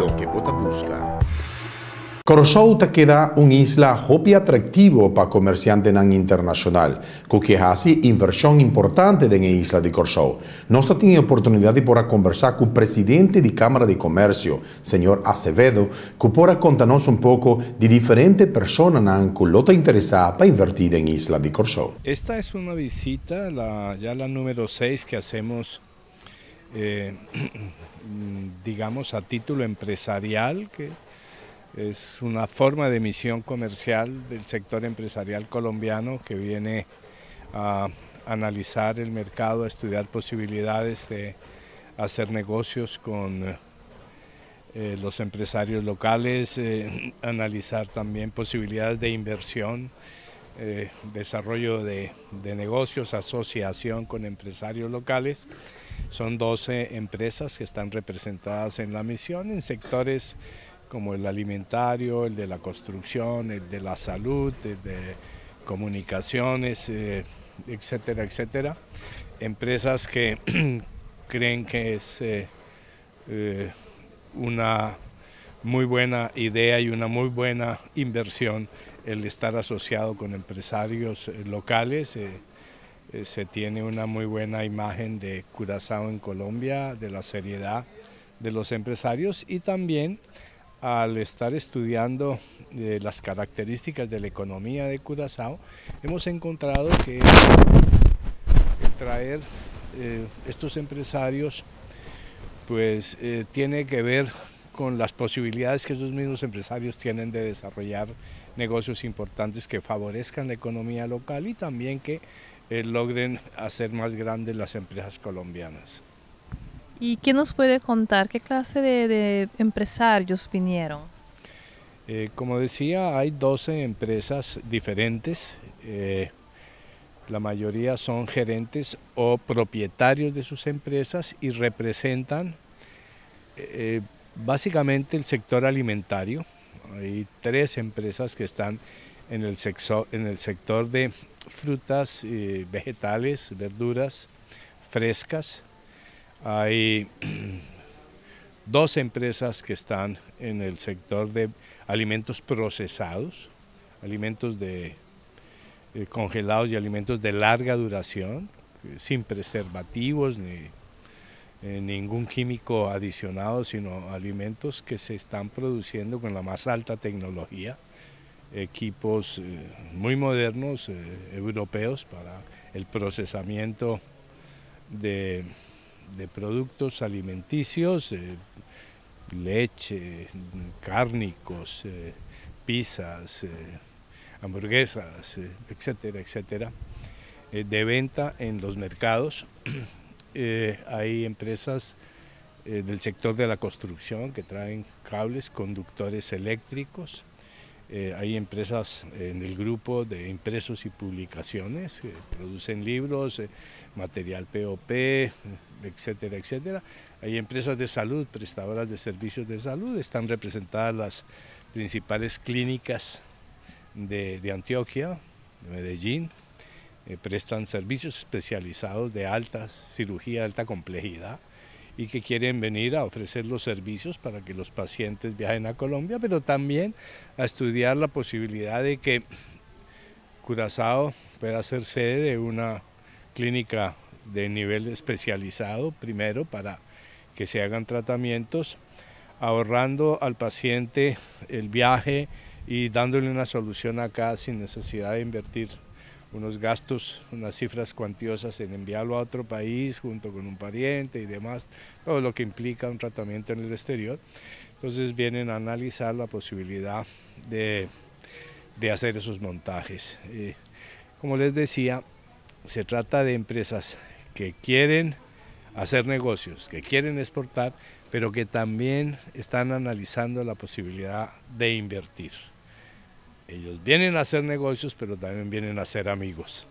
Lo que vota busca. Curaçao queda una isla hobby atractivo para comerciantes internacionales, que hace inversión importante en la isla de Curaçao. Nosotros tuvimos oportunidad de conversar con el presidente de la Cámara de Comercio, señor Acevedo, que pueda contarnos un poco de diferentes personas que están interesadas para invertir en la isla de Curaçao. Esta es una visita, ya la número 6 que hacemos, digamos, a título empresarial, que es una forma de misión comercial del sector empresarial colombiano que viene a analizar el mercado, a estudiar posibilidades de hacer negocios con los empresarios locales, analizar también posibilidades de inversión, desarrollo de negocios, asociación con empresarios locales. Son 12 empresas que están representadas en la misión en sectores como el alimentario, el de la construcción, el de la salud, el de comunicaciones, etcétera, etcétera. Empresas que creen que es una muy buena idea y una muy buena inversión el estar asociado con empresarios locales. Se tiene una muy buena imagen de Curaçao en Colombia, de la seriedad de los empresarios y también al estar estudiando las características de la economía de Curaçao, hemos encontrado que traer estos empresarios pues tiene que ver con las posibilidades que esos mismos empresarios tienen de desarrollar negocios importantes que favorezcan la economía local y también que logren hacer más grandes las empresas colombianas. ¿Y qué nos puede contar? ¿Qué clase de empresarios vinieron? Como decía, hay 12 empresas diferentes. La mayoría son gerentes o propietarios de sus empresas y representan básicamente el sector alimentario. Hay 3 empresas que están en el sector de frutas, vegetales, verduras frescas. Hay 2 empresas que están en el sector de alimentos procesados, alimentos congelados y alimentos de larga duración, sin preservativos ni ningún químico adicionado, sino alimentos que se están produciendo con la más alta tecnología, equipos muy modernos, europeos, para el procesamiento de productos alimenticios, leche, cárnicos, pizzas, hamburguesas, etcétera, etcétera, de venta en los mercados. Hay empresas del sector de la construcción que traen cables, conductores eléctricos. Hay empresas en el grupo de impresos y publicaciones que producen libros, material POP, etcétera, etcétera. Hay empresas de salud, prestadoras de servicios de salud. Están representadas las principales clínicas de Antioquia, de Medellín. Prestan servicios especializados de alta cirugía, alta complejidad, y que quieren venir a ofrecer los servicios para que los pacientes viajen a Colombia, pero también a estudiar la posibilidad de que Curaçao pueda ser sede de una clínica de nivel especializado, primero para que se hagan tratamientos, ahorrando al paciente el viaje y dándole una solución acá sin necesidad de invertir unos gastos, unas cifras cuantiosas en enviarlo a otro país junto con un pariente y demás, todo lo que implica un tratamiento en el exterior. Entonces vienen a analizar la posibilidad de hacer esos montajes. Como les decía, se trata de empresas que quieren hacer negocios, que quieren exportar, pero que también están analizando la posibilidad de invertir. Ellos vienen a hacer negocios, pero también vienen a ser amigos.